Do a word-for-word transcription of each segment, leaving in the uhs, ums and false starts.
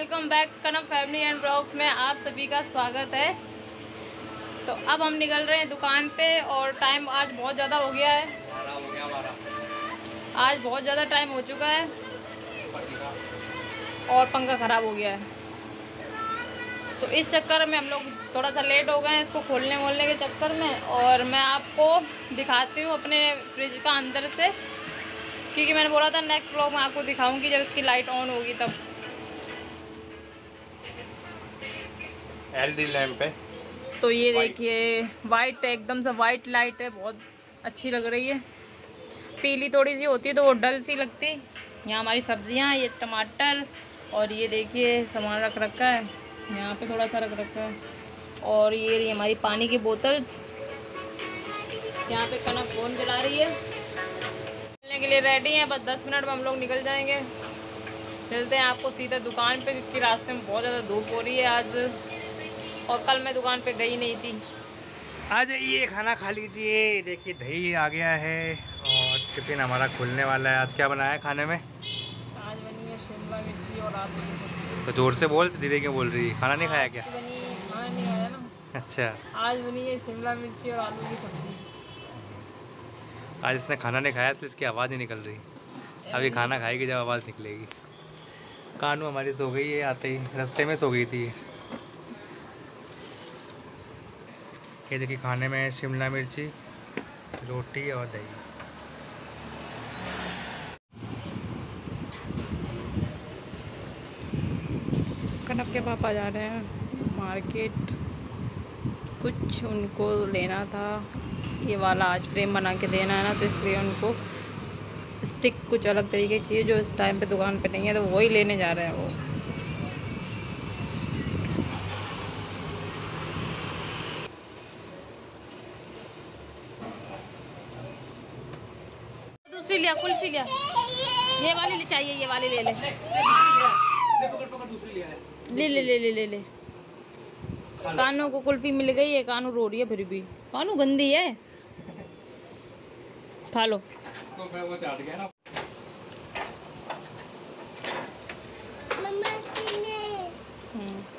Welcome back Kanav family and blogs में आप सभी का स्वागत है। तो अब हम निकल रहे हैं दुकान पे और टाइम आज बहुत ज़्यादा हो गया है हो गया आज बहुत ज़्यादा टाइम हो चुका है और पंखा ख़राब हो गया है, तो इस चक्कर में हम लोग थोड़ा सा लेट हो गए हैं इसको खोलने मोलने के चक्कर में। और मैं आपको दिखाती हूँ अपने फ्रिज का अंदर से, क्योंकि मैंने बोला था नेक्स्ट व्लॉग में आपको दिखाऊँगी जब इसकी लाइट ऑन होगी तब। एलईडी लैंप है, तो ये देखिए वाइट है, एकदम से वाइट लाइट है, बहुत अच्छी लग रही है। पीली थोड़ी सी होती है तो वो डल सी लगती। यहाँ हमारी सब्जियाँ, ये टमाटर, और ये देखिए सामान रख रखा है यहाँ पे, थोड़ा सा रख रखा है। और ये रही हमारी पानी की बोतल्स। यहाँ पे कनक फोन चला रही है। चलने के लिए रेडी है, बस दस मिनट में हम लोग निकल जाएंगे। चलते हैं आपको सीधा दुकान पर, क्योंकि रास्ते में बहुत ज़्यादा धूप हो रही है आज, और कल मैं दुकान पे गई नहीं थी। आ जाइए खाना खा लीजिए। देखिए दही आ गया है और टिफिन हमारा खुलने वाला है। आज क्या बनाया खाने में? आज बनी है शिमला मिर्ची और आलू की। तो जोर से बोल, धीरे क्यों बोल रही है? खाना नहीं खाया क्या? बनी, खाना नहीं खाया ना। अच्छा, आज बनी है शिमला मिर्ची और आलू की सब्जी। आज इसने खाना नहीं खाया इसलिए इसकी आवाज़ नहीं निकल रही। अभी खाना खाएगी जब आवाज़ निकलेगी। कानू हमारी सो गई है, आते ही रास्ते में सो गई थी। ये देखिए खाने में शिमला मिर्ची, रोटी और दही। कनक के पापा जा रहे हैं मार्केट, कुछ उनको लेना था। ये वाला आज फ्रेम बना के देना है ना, तो इसलिए उनको स्टिक कुछ अलग तरीके की चीज़ जो इस टाइम पे दुकान पे नहीं है, तो वही लेने जा रहे हैं वो। लिया कुल्फी लिया, ये वाली ले चाहिए, ये वाली ले ले ले ले ले ले ले ले कानू को कुल्फी मिल गई है। कानू रो रही है फिर भी, कानू गंदी है, खा लो।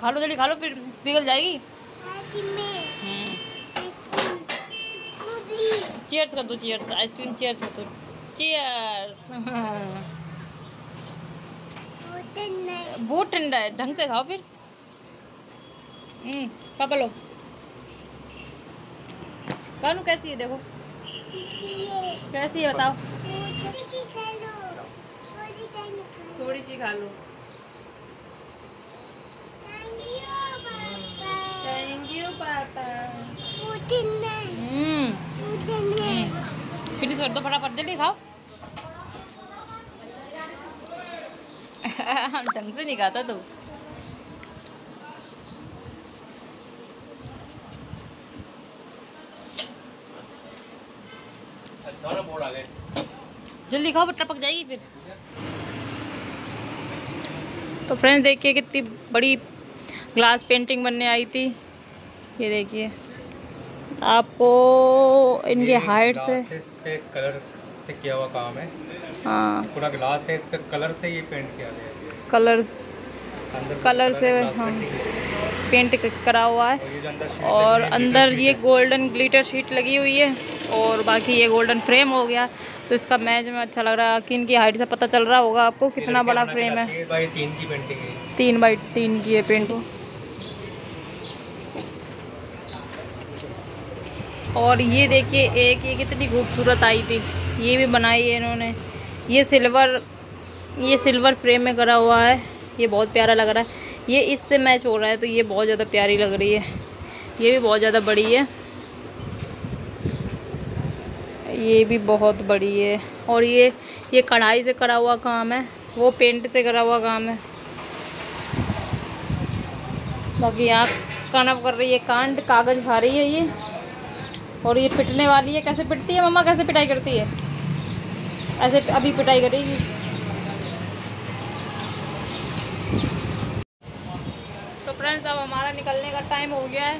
खा लो जल्दी, खा लो फिर पिघल जाएगी। चीयर्स कर दो, चीयर्स आइसक्रीम, चीयर्स कर दो, चीयर्स। बहुत ठंडा है, ढंग से खाओ फिर। हम्म, पापा लो। कानू कैसी है देखो, कैसी है बताओ। थोड़ी सी खा लो। थैंक यू पापा। हम्म, फिनिश कर दो फटाफट, जल्दी खाओ। ढंग से नहीं खाता तू। अच्छा ना, बोर्ड आ गए, जल्दी खाओ टपक जाएगी फिर। तो फ्रेंड्स देखिए कितनी बड़ी ग्लास पेंटिंग बनने आई थी। ये देखिए आपको इनके हाइट से इस पे कलर से किया हुआ काम है। हाँ, पूरा ग्लास है, इस पे कलर से ये पेंट किया गया है। कलर्स अंदर कलर से हाँ पेंट करा हुआ है। और अंदर ये गोल्डन ग्लिटर शीट लगी हुई है और बाकी ये गोल्डन फ्रेम हो गया। तो इसका मैच में अच्छा लग रहा है कि इनकी हाइट से पता चल रहा होगा आपको कितना बड़ा फ्रेम है। तीन की पेंटिंग है, तीन बाई तीन की है पेंटिंग। और ये देखिए एक ये कितनी खूबसूरत आई थी, ये भी बनाई है इन्होंने। ये सिल्वर ये सिल्वर फ्रेम में करा हुआ है, ये बहुत प्यारा लग रहा है। ये इससे मैच हो रहा है तो ये बहुत ज़्यादा प्यारी लग रही है। ये भी बहुत ज़्यादा बड़ी है, ये भी बहुत बड़ी है। और ये ये कढ़ाई से करा हुआ काम है, वो पेंट से करा हुआ काम है। बाकी यहाँ कनव कर रही है कांड, कागज़ खा रही है ये। और ये पिटने वाली है, कैसे पिटती है मम्मा, कैसे पिटाई करती है? ऐसे अभी पिटाई करेगी। तो फ्रेंड्स अब हमारा निकलने का टाइम हो गया है,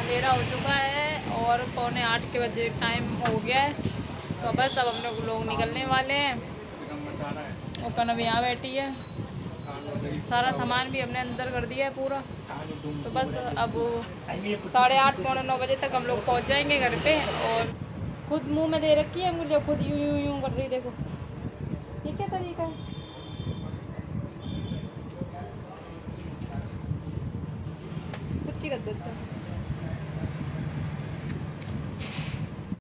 अंधेरा हो चुका है और पौने आठ के बजे टाइम हो गया है। तो बस अब हम लोग निकलने वाले हैं। वो कनव यहाँ बैठी है। सारा सामान भी हमने अंदर कर दिया है पूरा। तो बस अब साढ़े आठ पौने नौ बजे तक हम लोग पहुंच जाएंगे घर पे। और खुद मुंह में दे रखी है मुझे, खुद यूं यूं यूं कर रही, देखो ये क्या तरीका है। कुछ ही कर दो। अच्छा